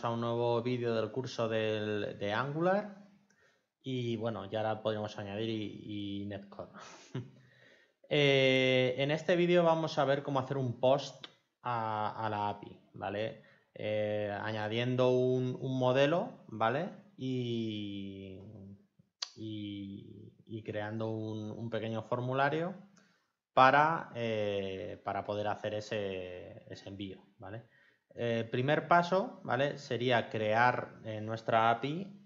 bienvenidos a un nuevo vídeo del curso de Angular. Y bueno, ya ahora podríamos añadir y Netcore. En este vídeo vamos a ver cómo hacer un POST a la API, ¿vale? Añadiendo un modelo, ¿vale? Y creando un pequeño formulario para poder hacer ese envío, ¿vale? Primer paso, ¿vale? Sería crear en nuestra API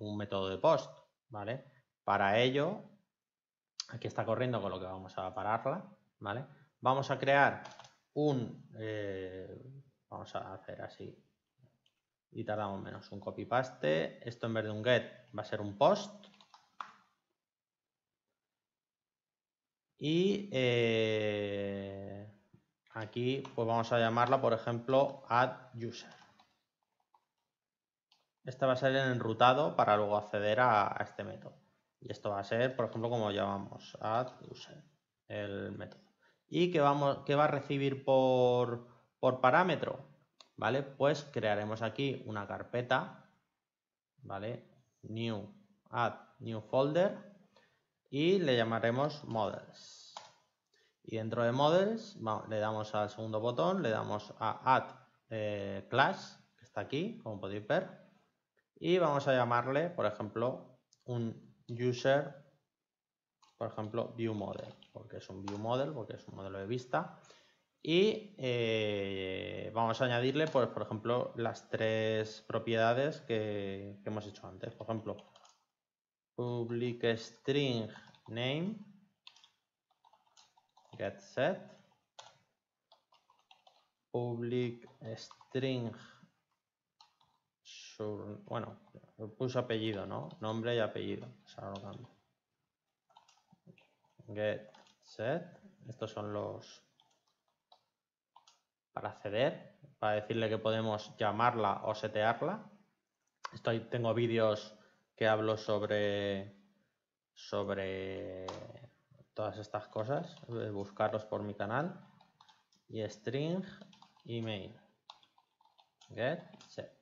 un método de POST, ¿vale? Para ello, aquí está corriendo con lo que vamos a pararla, ¿vale? Vamos a crear vamos a hacer así y tardamos menos, un copy paste. Esto en vez de un get va a ser un POST. Y aquí pues vamos a llamarla, por ejemplo, AddUser. Esta va a ser el enrutado para luego acceder a este método. Y esto va a ser, por ejemplo, como llamamos AddUser, el método. ¿Y qué va a recibir por parámetro? ¿Vale? Pues crearemos aquí una carpeta, ¿vale? New Add, New Folder, y le llamaremos Models. Y dentro de Models, le damos al segundo botón, le damos a Add Class, que está aquí, como podéis ver. Y vamos a llamarle, por ejemplo, un User, por ejemplo, ViewModel, porque es un ViewModel, porque es un modelo de vista. Y vamos a añadirle, pues, por ejemplo, las tres propiedades que hemos hecho antes. Por ejemplo, public string name. Get set, public string, bueno, puse apellido, ¿no? Nombre y apellido, o sea, lo cambio. Get set, estos son los para acceder, para decirle que podemos llamarla o setearla. Tengo vídeos que hablo sobre todas estas cosas, buscarlos por mi canal, y string email get set.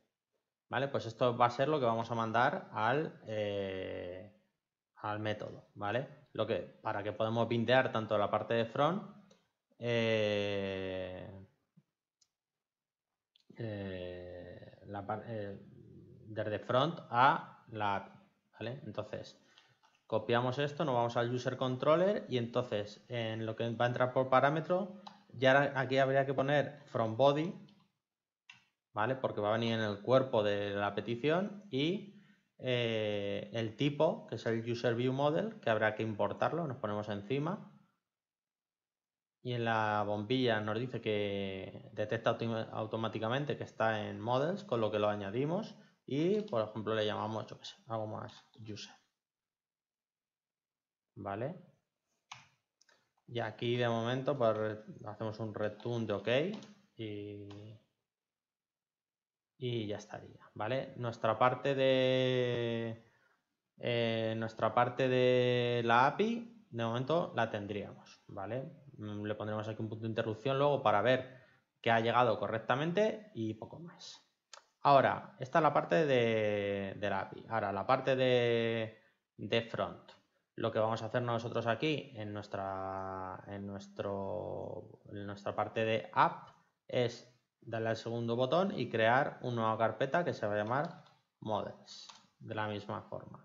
Vale, pues esto va a ser lo que vamos a mandar al método, vale, para que podamos bindear tanto la parte de front desde front a la API, vale. Entonces copiamos esto, nos vamos al UserController y entonces en lo que va a entrar por parámetro, ya aquí habría que poner FromBody, ¿vale? Porque va a venir en el cuerpo de la petición y el tipo, que es el UserViewModel, que habrá que importarlo, nos ponemos encima. Y en la bombilla nos dice que detecta automáticamente que está en Models, con lo que lo añadimos y, por ejemplo, le llamamos, yo qué sé, algo más, User. ¿Vale? Y aquí de momento pues, hacemos un return de OK y ya estaría, ¿vale? Nuestra parte de la API de momento la tendríamos, ¿vale? Le pondremos aquí un punto de interrupción luego para ver que ha llegado correctamente y poco más. Ahora, esta es la parte de la API. Ahora, la parte de front. Lo que vamos a hacer nosotros aquí en nuestra parte de app es darle al segundo botón y crear una nueva carpeta que se va a llamar Models, de la misma forma.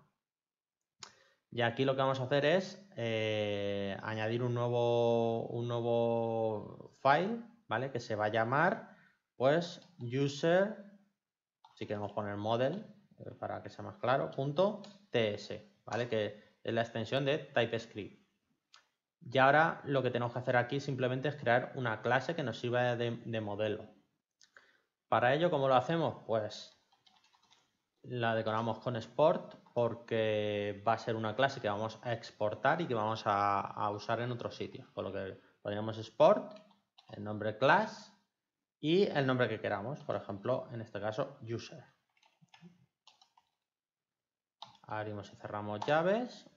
Y aquí lo que vamos a hacer es añadir un nuevo file, ¿vale? Que se va a llamar, pues, user, si queremos poner model, para que sea más claro, .ts, ¿vale? Que es la extensión de TypeScript. Y ahora lo que tenemos que hacer aquí simplemente es crear una clase que nos sirva de modelo. Para ello, ¿cómo lo hacemos? Pues la decoramos con export, porque va a ser una clase que vamos a exportar y que vamos a usar en otros sitios. Por lo que pondremos export, el nombre class y el nombre que queramos. Por ejemplo, en este caso, user. Abrimos y cerramos llaves.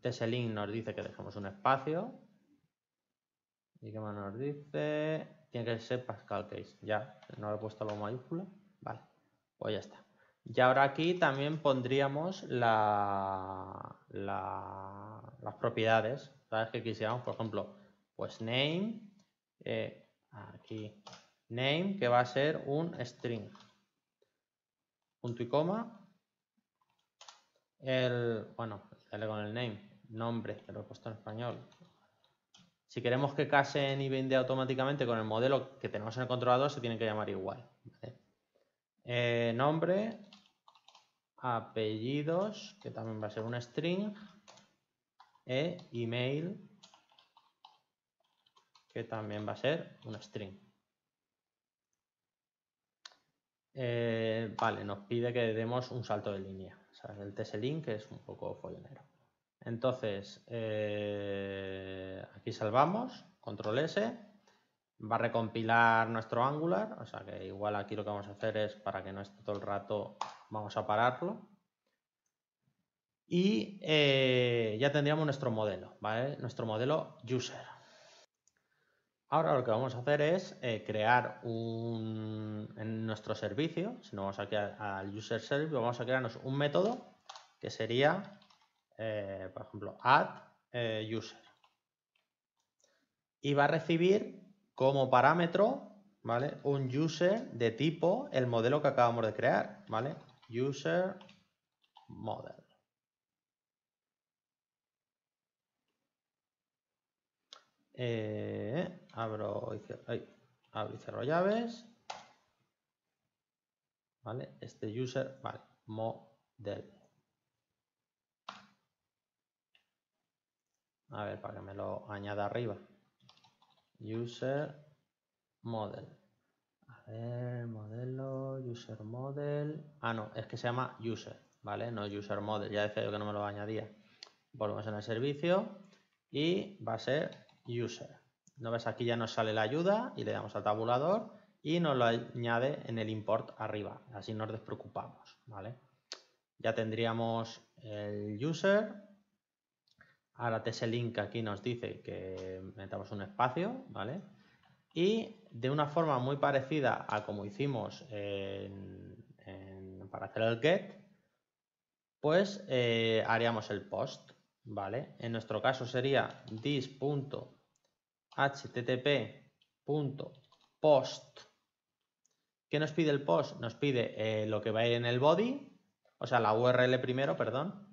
TSLint nos dice que dejemos un espacio. ¿Y qué más nos dice? tiene que ser Pascal Case. Ya no le he puesto la mayúscula. Vale, pues ya está. Y ahora aquí también pondríamos las propiedades, ¿sabes? Que quisiéramos, por ejemplo, pues name, aquí name, que va a ser un string, punto y coma, dale con el name, nombre, que lo he puesto en español. Si queremos que casen y vende automáticamente con el modelo que tenemos en el controlador, se tienen que llamar igual, ¿vale? Nombre, apellidos, que también va a ser un string, email, que también va a ser un string. Vale, nos pide que demos un salto de línea, o sea, el TSLint, que es un poco follonero. Entonces, aquí salvamos, control S. Va a recompilar nuestro Angular, o sea que igual aquí lo que vamos a hacer es, para que no esté todo el rato, vamos a pararlo. Y ya tendríamos nuestro modelo, ¿vale? Nuestro modelo user. Ahora lo que vamos a hacer es crear en nuestro servicio, si no vamos aquí al user service, vamos a crearnos un método que sería, por ejemplo, add user. Y va a recibir como parámetro, ¿vale?, un user de tipo el modelo que acabamos de crear, ¿vale? User model. Abro y cierro llaves. ¿Vale? Este user, vale, model. A ver, para que me lo añada arriba. User model. A ver, modelo, user model. Ah, no, es que se llama user, ¿vale? No user model, ya decía yo que no me lo añadía. Volvemos en el servicio y va a ser user. ¿No ves? Aquí ya nos sale la ayuda y le damos al tabulador y nos lo añade en el import arriba. Así nos despreocupamos, ¿vale? Ya tendríamos el user. Ahora TSLint aquí nos dice que metamos un espacio, ¿vale? Y de una forma muy parecida a como hicimos para hacer el get, pues haríamos el post, ¿vale? En nuestro caso sería this.http.post. ¿Qué nos pide el post? Nos pide lo que va a ir en el body, o sea, la URL primero, perdón,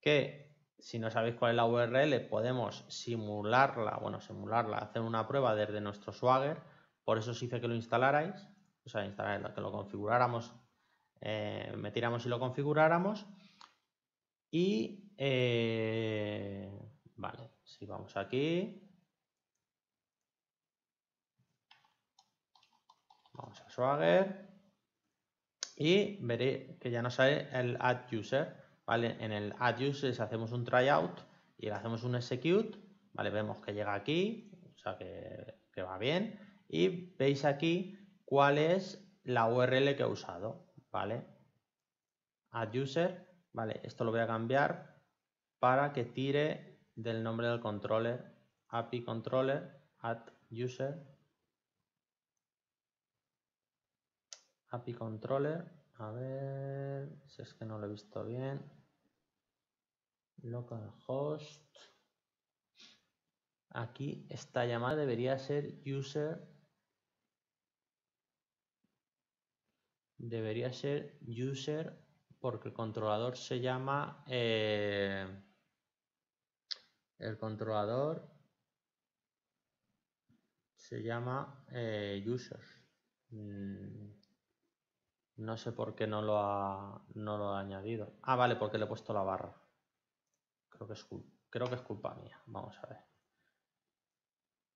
que... Si no sabéis cuál es la URL, podemos simularla, hacer una prueba desde nuestro Swagger. Por eso os hice que lo instalarais, o sea, que lo configuráramos, metiéramos y lo configuráramos. Y, vale, si vamos aquí, vamos a Swagger y veréis que ya nos sale el AddUser. ¿Vale? En el AddUser hacemos un tryout y le hacemos un execute, ¿vale? Vemos que llega aquí, o sea que va bien, y veis aquí cuál es la URL que he usado, ¿vale? AddUser, ¿vale? Esto lo voy a cambiar para que tire del nombre del controller, API controller, AddUser, API controller. A ver, si es que no lo he visto bien. Localhost. Aquí esta llamada debería ser user. Debería ser user porque el controlador se llama... el controlador se llama user. No sé por qué no lo ha añadido. Ah, vale, porque le he puesto la barra. Creo que es culpa mía. Vamos a ver.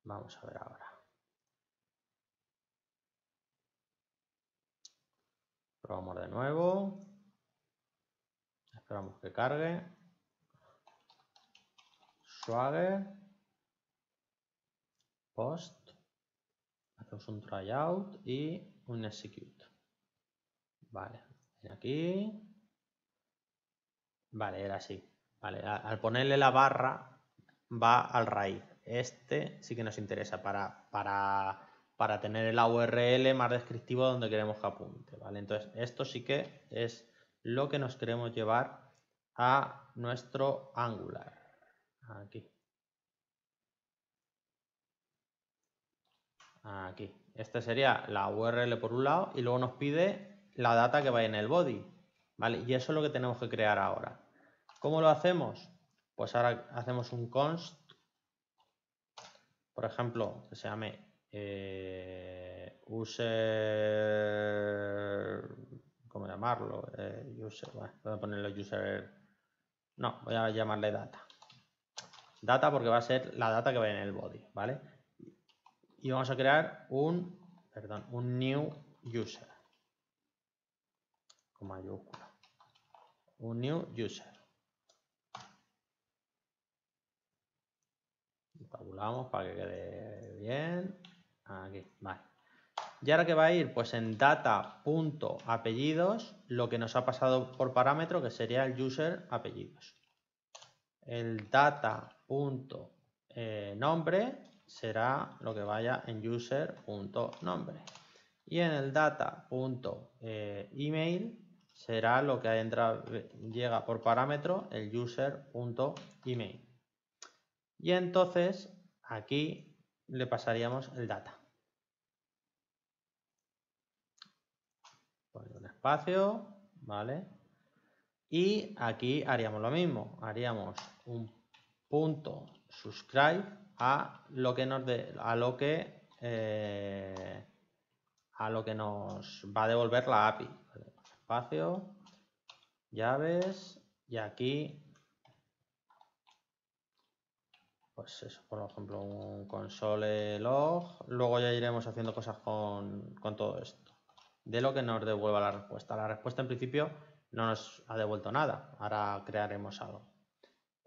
Vamos a ver ahora. Probamos de nuevo. Esperamos que cargue. Swagger. Post. Hacemos un tryout y un execute. Vale, aquí. Vale, era así. Vale, al ponerle la barra va al raíz. Este sí que nos interesa para para tener la URL más descriptiva donde queremos que apunte, ¿vale? Entonces, esto sí que es lo que nos queremos llevar a nuestro Angular. Aquí. Aquí. Esta sería la URL por un lado y luego nos pide la data que vaya en el body, ¿vale? Y eso es lo que tenemos que crear ahora. ¿Cómo lo hacemos? Pues ahora hacemos un const, por ejemplo, que se llame user... ¿Cómo llamarlo? User, bueno, voy a ponerle user... No, voy a llamarle data. Data porque va a ser la data que vaya en el body, ¿vale? Y vamos a crear un new user. Con mayúscula. Un new user. Tabulamos para que quede bien. Aquí, vale. ¿Y ahora qué va a ir? Pues en data.apellidos, lo que nos ha pasado por parámetro, que sería el user apellidos. El data.nombre será lo que vaya en user.nombre. Y en el data.email será lo que entra, llega por parámetro, el user.email. Y entonces aquí le pasaríamos el data. Pongo un espacio, ¿vale? Y aquí haríamos lo mismo. Haríamos un punto subscribe a lo que nos de, a lo que nos va a devolver la API. ¿Vale? Espacio, llaves y aquí. Pues eso, por ejemplo, un console log. Luego ya iremos haciendo cosas con todo esto. De lo que nos devuelva la respuesta. La respuesta en principio no nos ha devuelto nada. Ahora crearemos algo.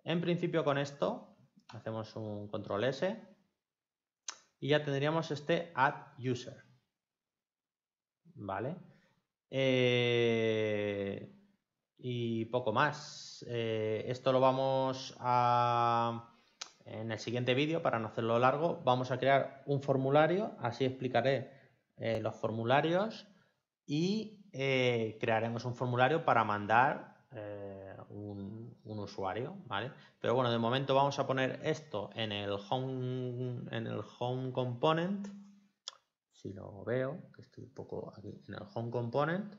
En principio con esto hacemos un control S. Y ya tendríamos este AddUser. ¿Vale? Y poco más. Esto lo vamos a... En el siguiente vídeo, para no hacerlo largo, vamos a crear un formulario, así explicaré los formularios y crearemos un formulario para mandar un usuario, ¿vale? Pero bueno, de momento vamos a poner esto en el home component, si lo veo, que estoy un poco aquí, en el home component,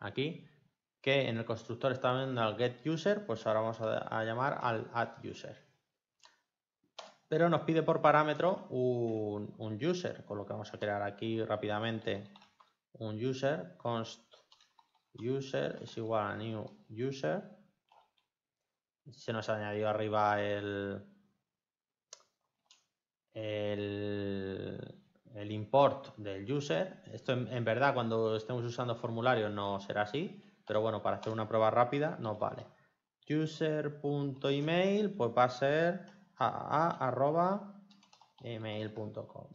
aquí. Que en el constructor está viendo al getUser, pues ahora vamos a llamar al addUser. Pero nos pide por parámetro un user, con lo que vamos a crear aquí rápidamente un user, const user es igual a new user. Se nos añadió arriba el import del user. Esto en verdad cuando estemos usando formularios no será así. Pero bueno, para hacer una prueba rápida nos vale. User.email pues va a ser aa@email.com.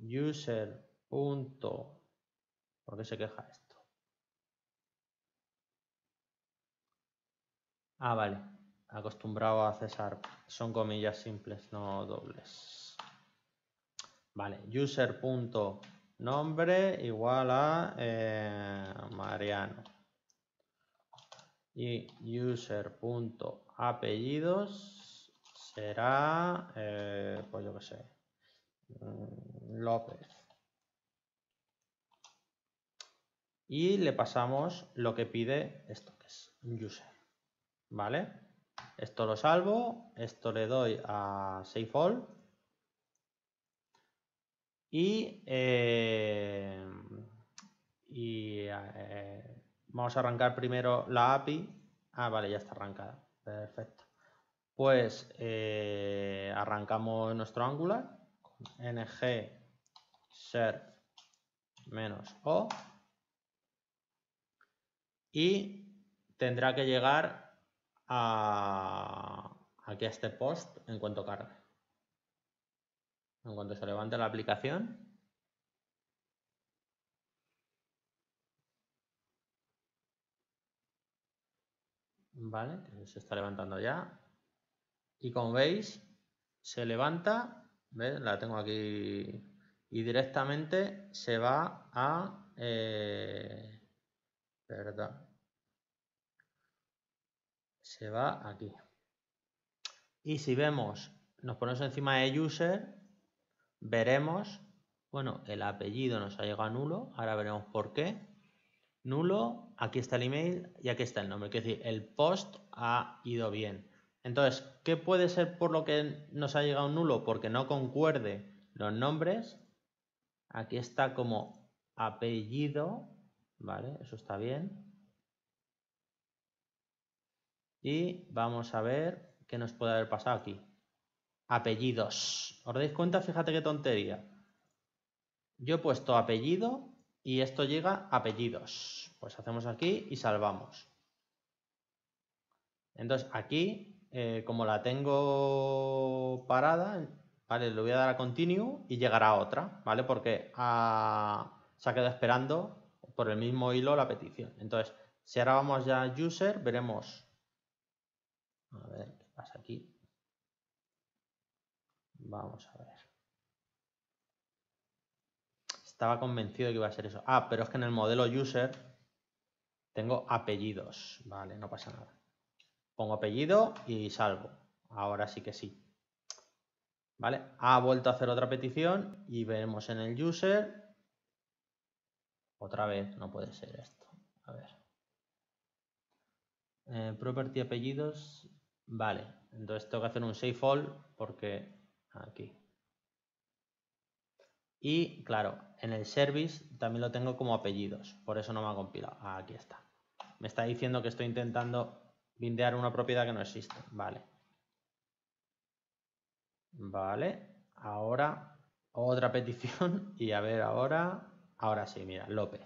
User. ¿Por qué se queja esto? Ah, vale. Acostumbrado a César. Son comillas simples, no dobles. Vale. User. Nombre igual a Mariano y user.apellidos será, pues yo que sé, López. Y le pasamos lo que pide esto, que es user. ¿Vale? Esto lo salvo, esto le doy a Save All. Y vamos a arrancar primero la API. Ah, vale, ya está arrancada. Perfecto. Pues arrancamos nuestro Angular. ng serve -o. Y tendrá que llegar aquí a este post en cuanto cargue. En cuanto se levante la aplicación. Vale, se está levantando ya. Y como veis, se levanta ¿Ves? La tengo aquí y directamente se va a... ¿verdad? Se va aquí. Y si vemos, nos ponemos encima de user, veremos, bueno, el apellido nos ha llegado a nulo, ahora veremos por qué. Nulo, aquí está el email y aquí está el nombre, es decir, el post ha ido bien. Entonces, ¿qué puede ser por lo que nos ha llegado nulo? Porque no concuerde los nombres. Aquí está como apellido, vale, eso está bien. Y vamos a ver qué nos puede haber pasado aquí. Apellidos. ¿Os dais cuenta? Fíjate qué tontería. Yo he puesto apellido y esto llega a apellidos. Pues hacemos aquí y salvamos. Entonces aquí, como la tengo parada, vale, le voy a dar a continue y llegará otra, ¿vale? Porque se ha quedado esperando por el mismo hilo la petición. Entonces, si ahora vamos ya a user, veremos... A ver, ¿qué pasa aquí? Vamos a ver. Estaba convencido de que iba a ser eso. Ah, pero es que en el modelo user tengo apellidos. Vale, no pasa nada. Pongo apellido y salvo. Ahora sí que sí. Vale, ha vuelto a hacer otra petición y vemos en el user. Otra vez, no puede ser esto. A ver. Property apellidos. Vale, entonces tengo que hacer un save all porque aquí. Y claro, en el service también lo tengo como apellidos, por eso no me ha compilado. Ah, aquí está. Me está diciendo que estoy intentando bindear una propiedad que no existe. Vale. Vale, ahora otra petición y a ver ahora. Ahora sí, mira, López.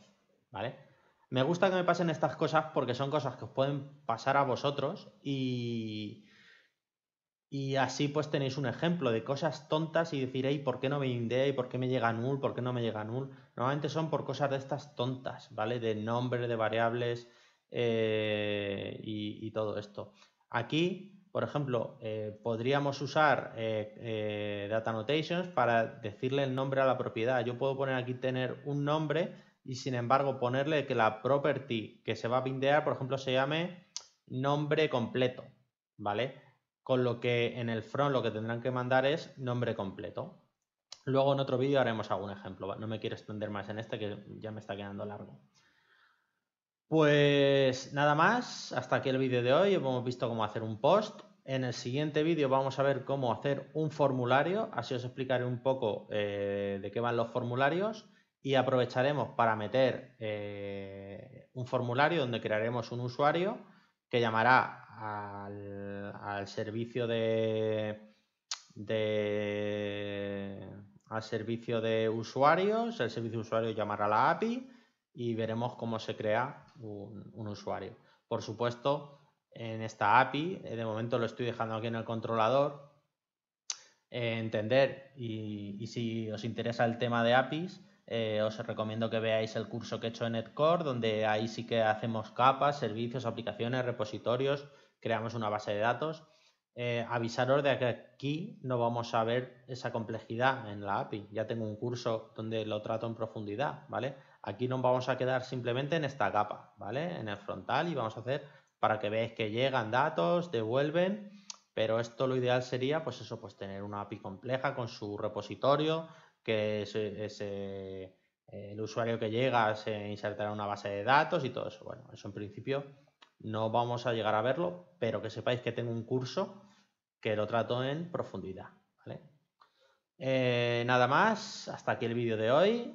Vale. Me gusta que me pasen estas cosas porque son cosas que os pueden pasar a vosotros y así pues tenéis un ejemplo de cosas tontas y decir, hey, ¿por qué no me indea? ¿Y por qué me llega null? ¿Por qué no me llega null? Normalmente son por cosas de estas tontas, ¿vale? De nombre, de variables y todo esto. Aquí, por ejemplo, podríamos usar Data Annotations para decirle el nombre a la propiedad. Yo puedo poner aquí tener un nombre... Y sin embargo, ponerle que la property que se va a bindear, por ejemplo, se llame nombre completo, ¿vale? Con lo que en el front lo que tendrán que mandar es nombre completo. Luego en otro vídeo haremos algún ejemplo. No me quiero extender más en este que ya me está quedando largo. Pues nada más. Hasta aquí el vídeo de hoy. Hemos visto cómo hacer un post. En el siguiente vídeo vamos a ver cómo hacer un formulario. Así os explicaré un poco de qué van los formularios. Y aprovecharemos para meter un formulario donde crearemos un usuario que llamará al servicio al servicio de usuarios. El servicio de usuarios llamará a la API y veremos cómo se crea un usuario. Por supuesto, en esta API, de momento lo estoy dejando aquí en el controlador, entender y si os interesa el tema de APIs, os recomiendo que veáis el curso que he hecho en Edcore, donde ahí sí que hacemos capas, servicios, aplicaciones, repositorios, creamos una base de datos. Avisaros de que aquí no vamos a ver esa complejidad en la API. Ya tengo un curso donde lo trato en profundidad, ¿vale? Aquí nos vamos a quedar simplemente en esta capa, ¿vale? En el frontal y vamos a hacer para que veáis que llegan datos, devuelven, pero esto lo ideal sería, pues eso, pues tener una API compleja con su repositorio, que el usuario que llega se insertará en una base de datos y todo eso. Bueno, eso en principio no vamos a llegar a verlo, pero que sepáis que tengo un curso que lo trato en profundidad, ¿vale? Nada más, hasta aquí el vídeo de hoy.